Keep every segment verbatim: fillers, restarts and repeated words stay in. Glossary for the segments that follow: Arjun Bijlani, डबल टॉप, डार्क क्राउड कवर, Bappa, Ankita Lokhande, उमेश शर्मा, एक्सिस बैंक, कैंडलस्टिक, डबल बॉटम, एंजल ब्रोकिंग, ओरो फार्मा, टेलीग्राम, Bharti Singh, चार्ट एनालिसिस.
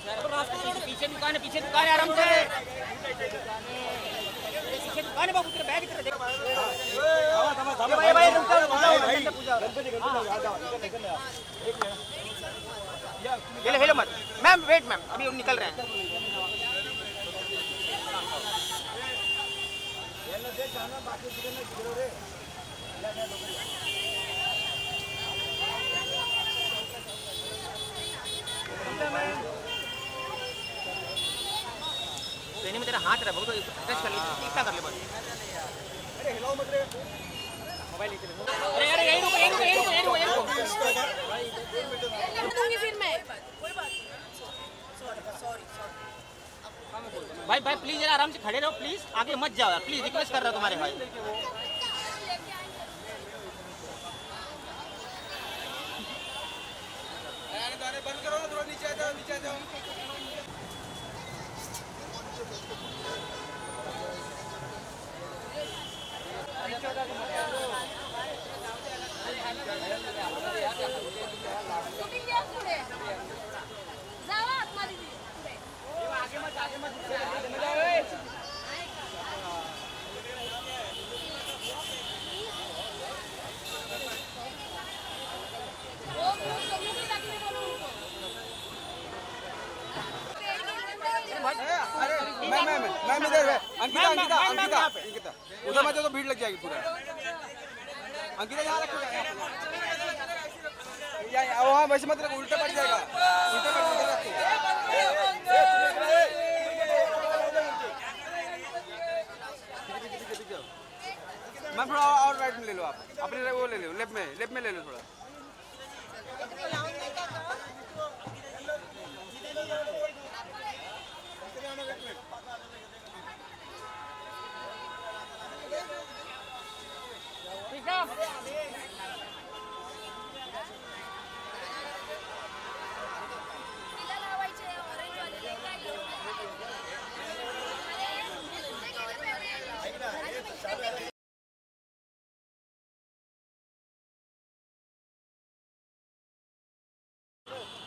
पीछे दुकान है, पीछे दुकान है, आराम से पीछे दुकान है बाबू, तेरा बैग इधर देख भाई भाई रुको भाई, गणपति गणपति एक मिनट हेलो हेलो मत मैम, वेट मैम अभी हम निकल रहे हैं। जाना बाकी जिले में गिरो रे लगा लोग तेने में तेरा हाथ रहा बहुत टच कर ले, इतना कर ले बस। अरे हिलाओ मत रे मोबाइल लेके। अरे अरे यहीं रुको यहीं रुको यहीं रुको यहीं रुको रुकूंगी फिर मैं। कोई बात नहीं, सॉरी सॉरी भाई भाई प्लीज जरा आराम से खड़े रहो, प्लीज आगे मत जाओ यार, प्लीज रिक्वेस्ट कर रहा हूँ तुम्हारे भाई। गाने बंद करो, थोड़ा नीचे जाओ नीचे जाओ। आगे मत जाओ ए, वो तुम भी लगने बोलो उनको। अरे मैं मैं मैं इधर है अंकिता अंकिता अंकिता अंकिता उधर मत जाओ तो भीड़ लग जाएगी पूरा। अंकिता यहां रखो या या वहां वैसे मत रखो, उल्टा पड़ जाएगा, उल्टा पड़ जाएगा। मैं थोड़ा और राइट में ले लो, आप अपने वो ले लो, लेफ्ट में लेफ्ट में ले लो थोड़ा।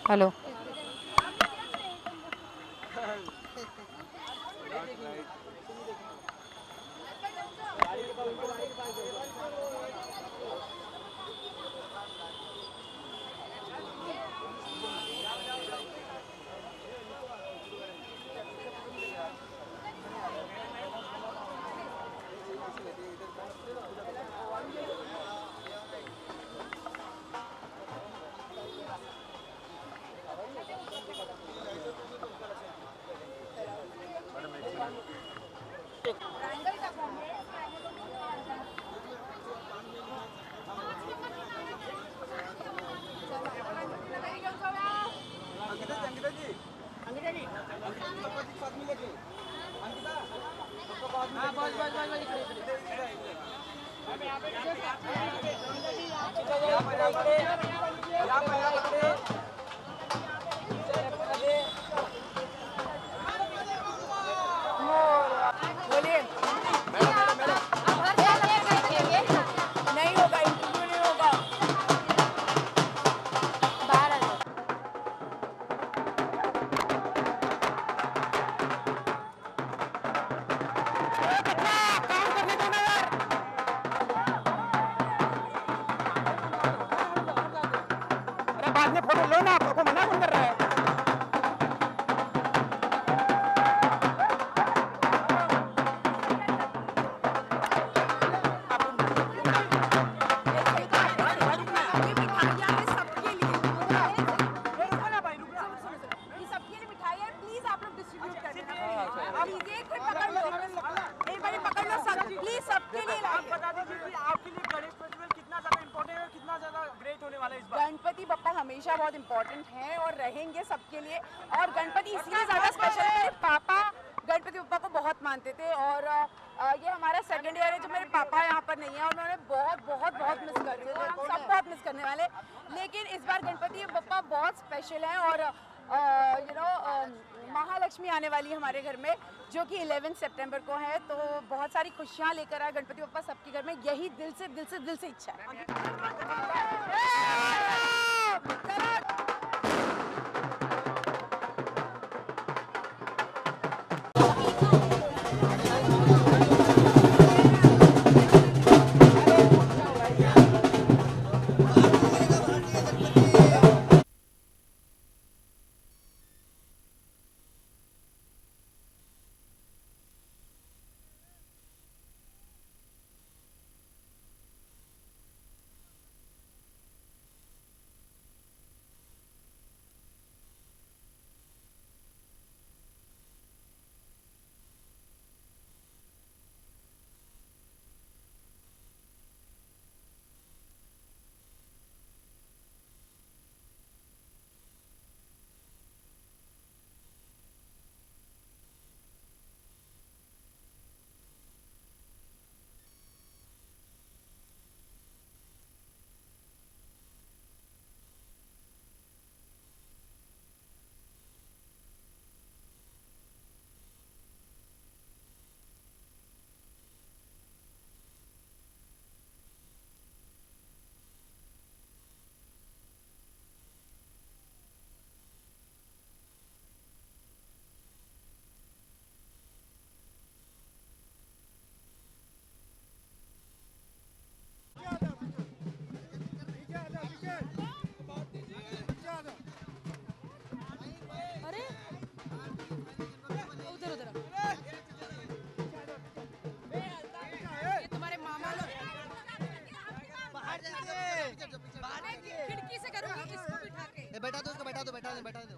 हेलो है और यू नो महालक्ष्मी आने वाली है हमारे घर में जो कि ग्यारह सितंबर को है, तो बहुत सारी खुशियां लेकर आए गणपति बप्पा सबके घर में, यही दिल से दिल से दिल से इच्छा है। बैठा दो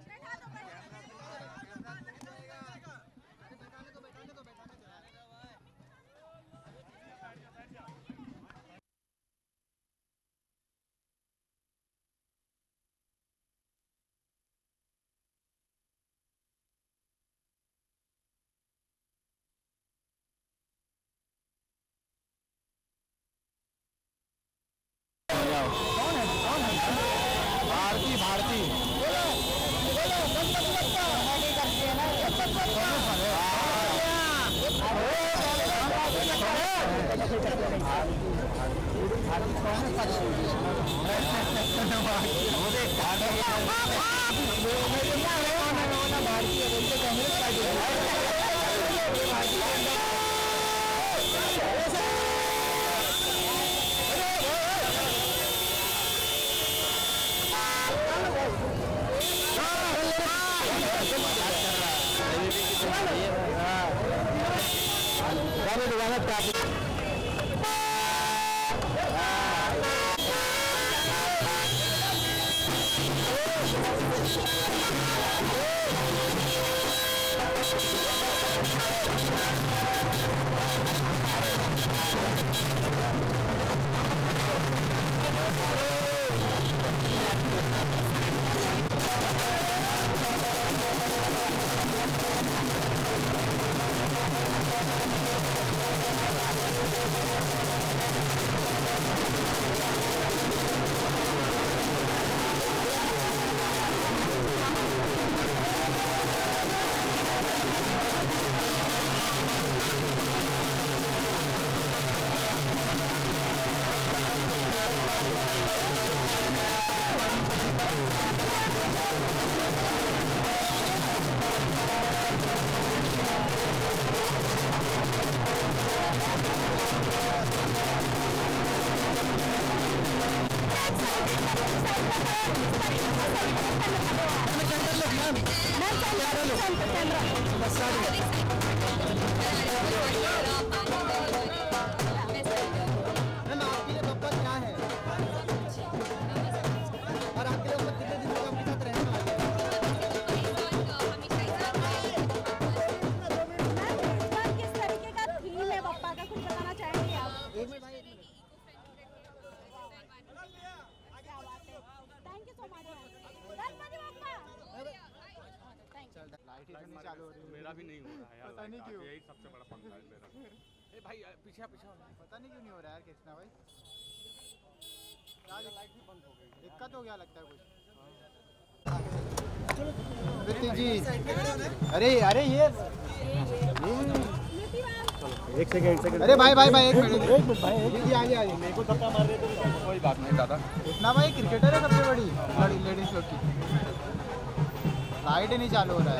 भारती भारती बोलो बोलो बप्पा बप्पा नहीं करते ना बप्पा बप्पा अरे अरे ये एक सेकंड एक सेकंड अरे भाई भाई भाई एक मिनट एक मिनट भाई एक ये आगे आगे मेरे को धक्का मार रहे थे कोई बात नहीं दादा इतना भाई क्रिकेटर है सबसे बड़ी लेडीज लोग की लाइट ही नहीं चालू हो रहा है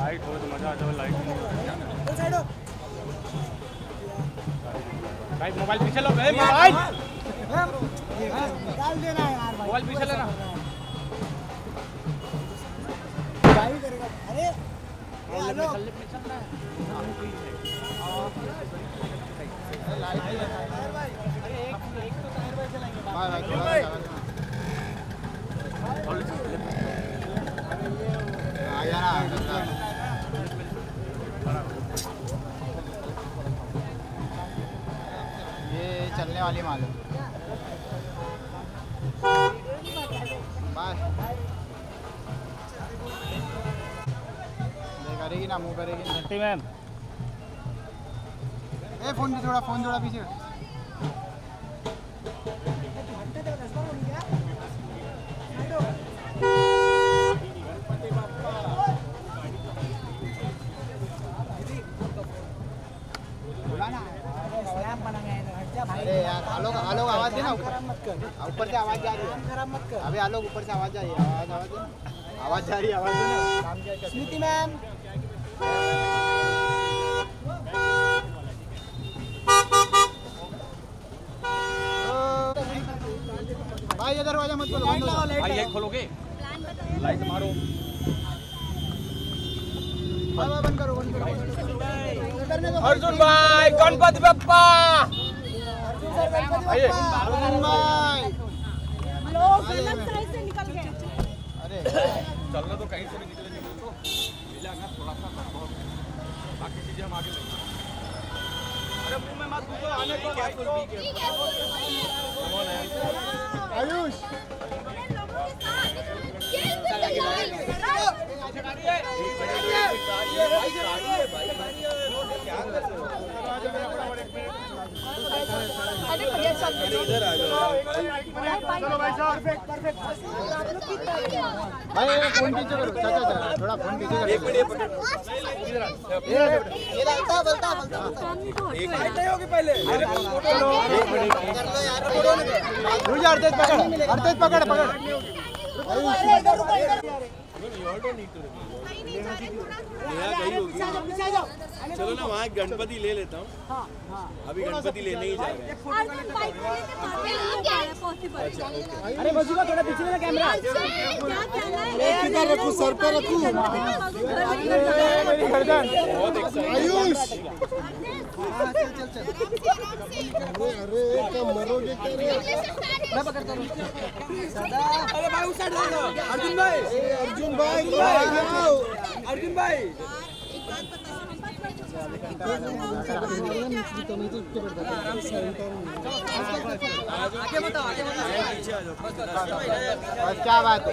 लाइट हो तो मजा आ जाओ लाइट नहीं साइड हो भाई मोबाइल पीछे लो भाई मोबाइल डाल देना यार मोबाइल पीछे लेना अरे हेलो चल पे चल रहा है लाइट है ताहिर भाई अरे एक एक तो ताहिर भाई चलाएंगे भाई भाई थोड़ा आ गया ना ये चलने वाली मालूम बाय करेगी ना मुंह करेगी घंटी मैम ए फोन दे थोड़ा फोन थोड़ा पीछे घंटे तो दस बार हो गया हेलो पति बाप्पा बोला ना सलाम बनाएंगे हट जा भाई अरे यार आलोक आलोक आवाज दे ना ऊपर मत कर ऊपर से आवाज जा रही है खराब मत कर अबे आलोक ऊपर से आवाज जा रही है आवाज आवाज दे आवाज जा रही है आवाज दे ना स्मृति मैम भाई दरवाजा मत खोलो भाई ये खोलोगे लाइट मारो बंद करो बंद करो अर्जुन भाई गणपति बप्पा अर्जुन भाई लोग गलत रास्ते से निकल गए अरे अर्थात पकड़ पकड़ चलो ना वहाँ गणपति ले लेता हूँ। अभी गणपति लेने ही जा रहे हैं। अरे बजूगा थोड़ा पीछे ले कैमरा। रखू सर पे रखू। आयुष मैं पकड़ता हूँ। अरे भाई उस साइड जाओ। अर्जुन भाई अर्जुन भाई अर्जुन भाई आगे बताओ आगे बताओ क्या बात है।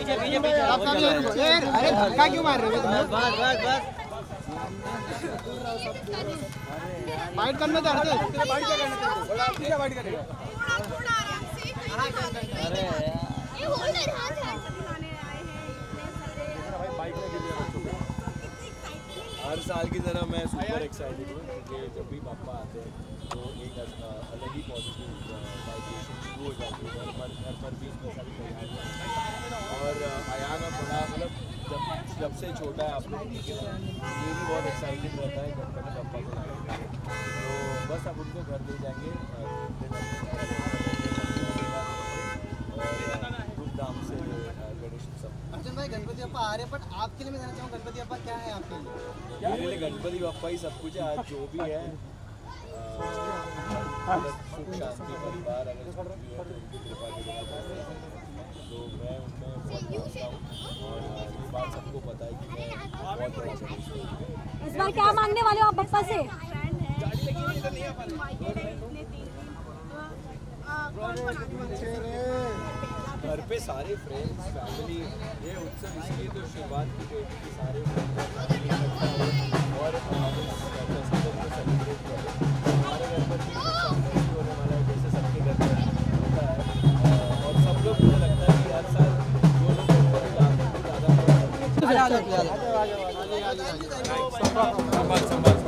अरे धक्का क्यों मार रहे हो? बस बस बस बाइट करने दे। हर साल की तरह मैं सुपर एक्साइटेड हूँ क्योंकि जब भी बाप्पा आते हैं तो एक अलग ही पॉजिटिव वाइब्रेशन शुरू हो जाती है हर घर पर भी। और आयाना बड़ा मतलब जब जब से छोटा है आप लोग ये भी बहुत एक्साइटेड रहता है गणपति बाप्पा को लाने के लिए। तो बस अब उनको घर ले जाएंगे और धूमधाम से गणेश उत्सव। अर्जुन भाई गणपति बाप्पा आ रहे हैं बट आपके लिए मैं कहना चाहूँगा गणपति बाप्पा क्या है आपके लिए? मेरे लिए गणपति बाप्पा ही सब कुछ है। आज जो भी है सुख शांति परिवार अगर उनकी कृपा के तो मैं उनमें और ये बात सबको पता है कि मैं बहुत। इस बार क्या मांगने वाले हो आप बप्पा से? घर पे सारे फ्रेंड्स फैमिली ये उत्सव इसलिए तो शुरुआत की गई थी कि सारे और सेलिब्रेट करें। हमारे घर पर होने वाला है जैसे सबके घर पर होता है और सब लोग मुझे लगता है कि हर साल जो लोग ज़्यादा